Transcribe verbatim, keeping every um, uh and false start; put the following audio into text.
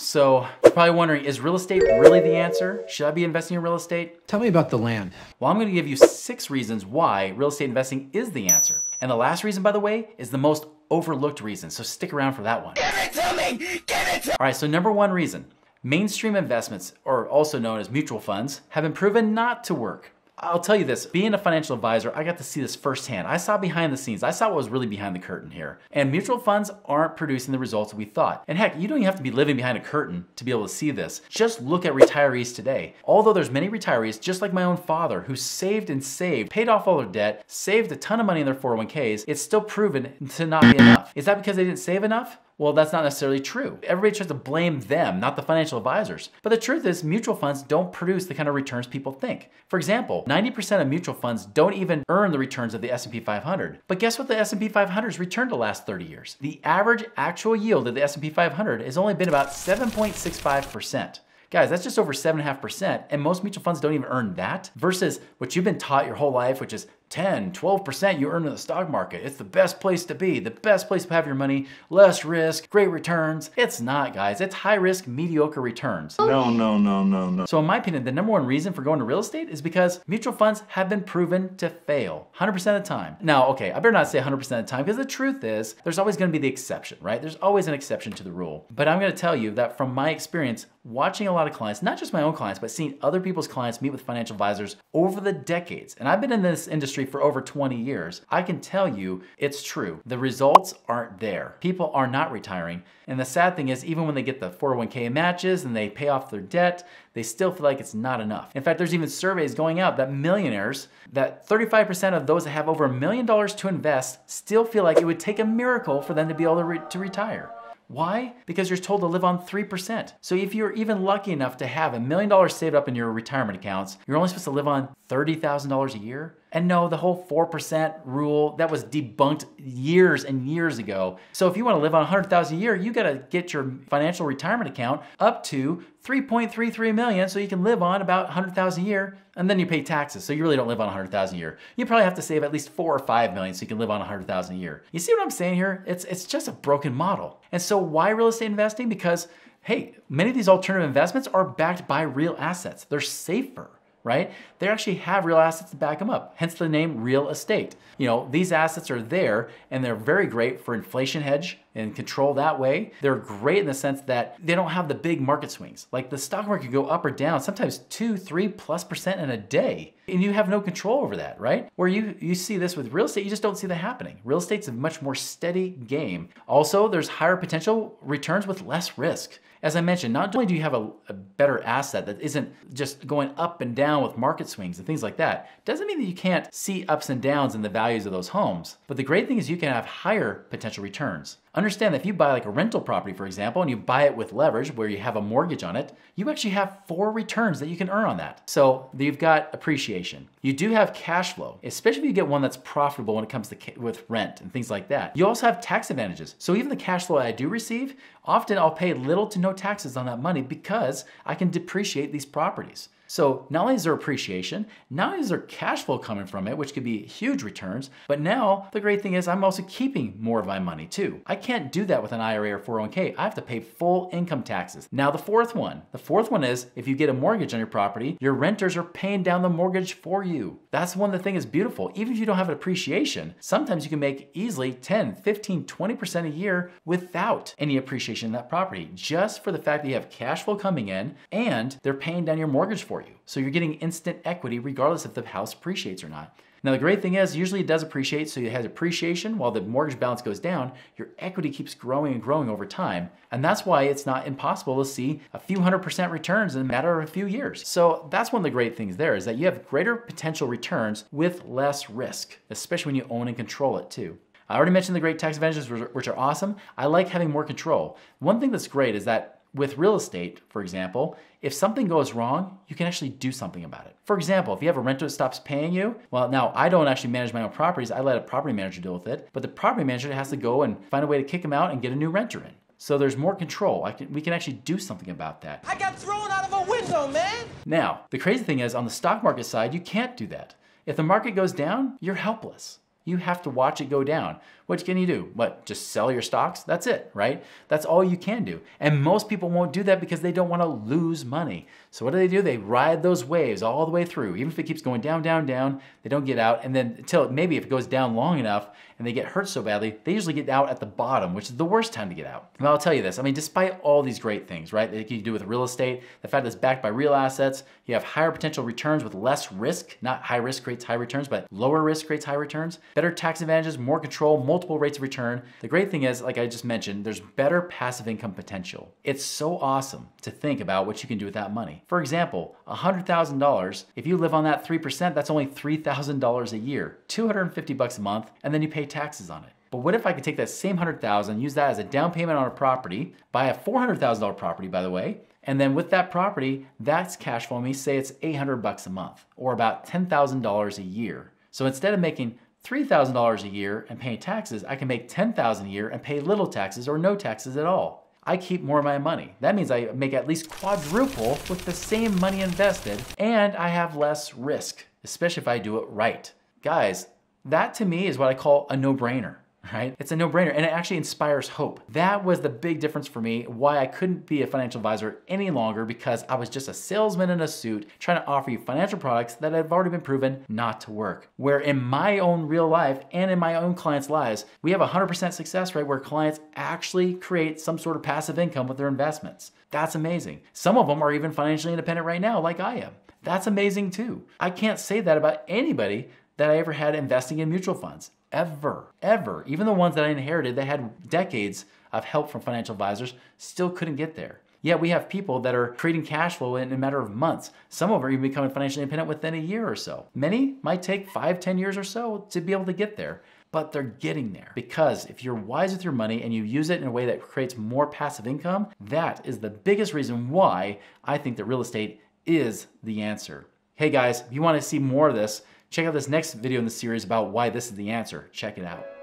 So you're probably wondering, is real estate really the answer? Should I be investing in real estate? Tell me about the land. Well, I'm gonna give you six reasons why real estate investing is the answer. And the last reason, by the way, is the most overlooked reason. So stick around for that one. Give it to me! Give it to me! All right, so number one reason. Mainstream investments, or also known as mutual funds, have been proven not to work. I'll tell you this, being a financial advisor, I got to see this firsthand. I saw behind the scenes. I saw what was really behind the curtain here. And mutual funds aren't producing the results we thought. And heck, you don't even have to be living behind a curtain to be able to see this. Just look at retirees today. Although there's many retirees, just like my own father, who saved and saved, paid off all their debt, saved a ton of money in their four oh one Ks, it's still proven to not be enough. Is that because they didn't save enough? Well, that's not necessarily true. Everybody tries to blame them, not the financial advisors. But the truth is, mutual funds don't produce the kind of returns people think. For example, ninety percent of mutual funds don't even earn the returns of the S and P five hundred. But guess what the S and P five hundred's returned the last thirty years? The average actual yield of the S and P five hundred has only been about seven point six five percent. Guys, that's just over seven point five percent, and most mutual funds don't even earn that, versus what you've been taught your whole life, which is ten, twelve percent you earn in the stock market. It's the best place to be, the best place to have your money, less risk, great returns. It's not, guys. It's high risk, mediocre returns. No, no, no, no, no. So in my opinion, the number one reason for going to real estate is because mutual funds have been proven to fail one hundred percent of the time. Now, okay, I better not say one hundred percent of the time, because the truth is there's always gonna be the exception, right? There's always an exception to the rule. But I'm gonna tell you that from my experience, watching a lot of clients, not just my own clients, but seeing other people's clients meet with financial advisors over the decades, and I've been in this industry for over twenty years, I can tell you it's true. The results aren't there. People are not retiring. And the sad thing is, even when they get the four oh one K matches and they pay off their debt, they still feel like it's not enough. In fact, there's even surveys going out that millionaires, that thirty-five percent of those that have over a million dollars to invest still feel like it would take a miracle for them to be able to, re to retire. Why? Because you're told to live on three percent. So if you're even lucky enough to have a million dollars saved up in your retirement accounts, you're only supposed to live on thirty thousand dollars a year? And no, the whole four percent rule, that was debunked years and years ago. So if you wanna live on one hundred thousand dollars a year, you gotta get your financial retirement account up to three point three three million, so you can live on about one hundred thousand dollars a year, and then you pay taxes, so you really don't live on one hundred thousand dollars a year. You probably have to save at least four or five million so you can live on one hundred thousand dollars a year. You see what I'm saying here? It's, it's just a broken model. And so why real estate investing? Because, hey, many of these alternative investments are backed by real assets. They're safer, right? They actually have real assets to back them up, hence the name real estate. You know, these assets are there, and they're very great for inflation hedge and control that way. They're great in the sense that they don't have the big market swings. Like the stock market can go up or down, sometimes two, three plus percent in a day, and you have no control over that, right? Where you, you see this with real estate, you just don't see that happening. Real estate's a much more steady game. Also, there's higher potential returns with less risk. As I mentioned, not only do you have a, a better asset that isn't just going up and down with market swings and things like that, doesn't mean that you can't see ups and downs in the values of those homes, but the great thing is you can have higher potential returns. Understand that if you buy like a rental property, for example, and you buy it with leverage where you have a mortgage on it, you actually have four returns that you can earn on that. So you've got appreciation. You do have cash flow, especially if you get one that's profitable when it comes to with rent and things like that. You also have tax advantages. So even the cash flow I do receive, often I'll pay little to no taxes on that money because I can depreciate these properties. So not only is there appreciation, not only is there cash flow coming from it, which could be huge returns, but now the great thing is I'm also keeping more of my money too. I can't do that with an I R A or four oh one K. I have to pay full income taxes. Now the fourth one, the fourth one is if you get a mortgage on your property, your renters are paying down the mortgage for you. That's one of the things that's beautiful. Even if you don't have an appreciation, sometimes you can make easily ten, fifteen, twenty percent a year without any appreciation in that property, just for the fact that you have cash flow coming in and they're paying down your mortgage for you. you. So you're getting instant equity regardless if the house appreciates or not. Now the great thing is usually it does appreciate, so you have appreciation while the mortgage balance goes down, your equity keeps growing and growing over time. And that's why it's not impossible to see a few hundred percent returns in a matter of a few years. So that's one of the great things there is that you have greater potential returns with less risk, especially when you own and control it too. I already mentioned the great tax advantages, which are awesome. I like having more control. One thing that's great is that with real estate, for example, if something goes wrong, you can actually do something about it. For example, if you have a renter that stops paying you, well, now I don't actually manage my own properties. I let a property manager deal with it, but the property manager has to go and find a way to kick them out and get a new renter in. So there's more control. I can, we can actually do something about that. I got thrown out of a window, man! Now, the crazy thing is on the stock market side, you can't do that. If the market goes down, you're helpless. you have to watch it go down. What can you do? What, just sell your stocks? That's it, right? That's all you can do. And most people won't do that because they don't want to lose money. So what do they do? They ride those waves all the way through. Even if it keeps going down, down, down, they don't get out. And then until maybe if it goes down long enough and they get hurt so badly, they usually get out at the bottom, which is the worst time to get out. And I'll tell you this, I mean, despite all these great things, right, that you can do with real estate, the fact that it's backed by real assets, you have higher potential returns with less risk. Not high risk creates high returns, but lower risk creates high returns. Better tax advantages, more control, multiple rates of return. The great thing is, like I just mentioned, there's better passive income potential. It's so awesome to think about what you can do with that money. For example, one hundred thousand dollars, if you live on that three percent, that's only three thousand dollars a year, two hundred fifty bucks a month, and then you pay taxes on it. But what if I could take that same one hundred thousand dollars, use that as a down payment on a property, buy a four hundred thousand dollar property, by the way, and then with that property, that's cash flow me, say it's eight hundred bucks a month, or about ten thousand dollars a year. So instead of making three thousand dollars a year and paying taxes, I can make ten thousand dollars a year and pay little taxes or no taxes at all. I keep more of my money. That means I make at least quadruple with the same money invested, and I have less risk, especially if I do it right. Guys, that to me is what I call a no-brainer. Right? It's a no-brainer, and it actually inspires hope. That was the big difference for me, why I couldn't be a financial advisor any longer, because I was just a salesman in a suit trying to offer you financial products that have already been proven not to work. Where in my own real life and in my own clients' lives, we have a one hundred percent success rate where clients actually create some sort of passive income with their investments. That's amazing. Some of them are even financially independent right now, like I am. That's amazing too. I can't say that about anybody that I ever had investing in mutual funds. Ever, ever. Even the ones that I inherited that had decades of help from financial advisors still couldn't get there. Yet we have people that are creating cash flow in a matter of months. Some of them are even becoming financially independent within a year or so. Many might take five, ten years or so to be able to get there, but they're getting there. Because if you're wise with your money and you use it in a way that creates more passive income, that is the biggest reason why I think that real estate is the answer. Hey guys, if you want to see more of this, check out this next video in the series about why this is the answer. Check it out.